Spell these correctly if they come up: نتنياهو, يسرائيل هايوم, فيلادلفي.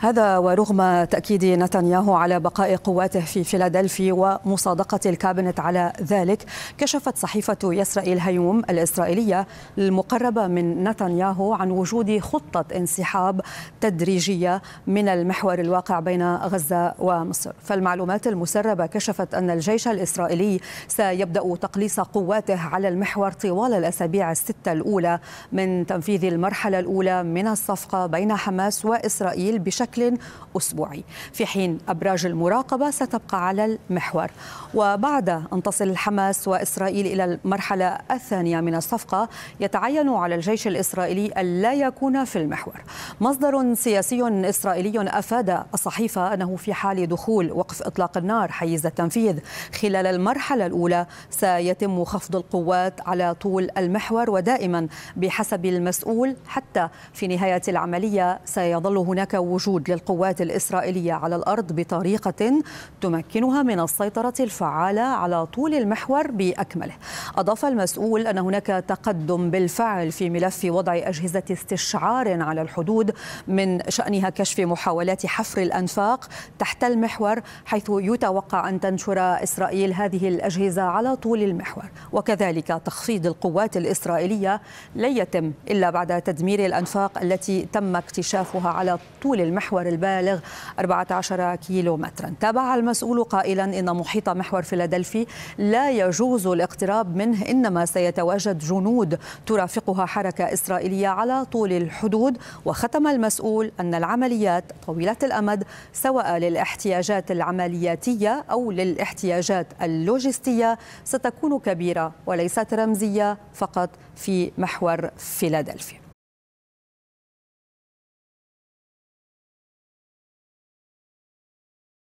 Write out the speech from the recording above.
هذا ورغم تأكيد نتنياهو على بقاء قواته في فيلادلفي ومصادقة الكابينت على ذلك، كشفت صحيفة يسرائيل هايوم الإسرائيلية المقربة من نتنياهو عن وجود خطة انسحاب تدريجية من المحور الواقع بين غزة ومصر. فالمعلومات المسربة كشفت أن الجيش الإسرائيلي سيبدأ تقليص قواته على المحور طوال الأسابيع الستة الأولى من تنفيذ المرحلة الأولى من الصفقة بين حماس وإسرائيل بشكل أسبوعي، في حين أبراج المراقبة ستبقى على المحور. وبعد أن تصل حماس وإسرائيل إلى المرحلة الثانية من الصفقة، يتعين على الجيش الإسرائيلي ألا يكون في المحور. مصدر سياسي إسرائيلي أفاد الصحيفة أنه في حال دخول وقف إطلاق النار حيز التنفيذ خلال المرحلة الأولى، سيتم خفض القوات على طول المحور ودائما بحسب المسؤول، حتى في نهاية العملية سيظل هناك وجود للقوات الإسرائيلية على الأرض بطريقة تمكنها من السيطرة الفعالة على طول المحور بأكمله. أضاف المسؤول أن هناك تقدم بالفعل في ملف وضع أجهزة استشعار على الحدود من شأنها كشف محاولات حفر الأنفاق تحت المحور، حيث يتوقع أن تنشر إسرائيل هذه الأجهزة على طول المحور. وكذلك تخفيض القوات الإسرائيلية لن يتم إلا بعد تدمير الأنفاق التي تم اكتشافها على طول المحور البالغ 14 كيلو مترا. تابع المسؤول قائلا إن محيط محور فيلادلفي لا يجوز الاقتراب منه، إنما سيتواجد جنود ترافقها حركة إسرائيلية على طول الحدود. وختم المسؤول أن العمليات طويلة الأمد، سواء للاحتياجات العملياتية أو للاحتياجات اللوجستية، ستكون كبيرة وليست رمزية فقط في محور فيلادلفي.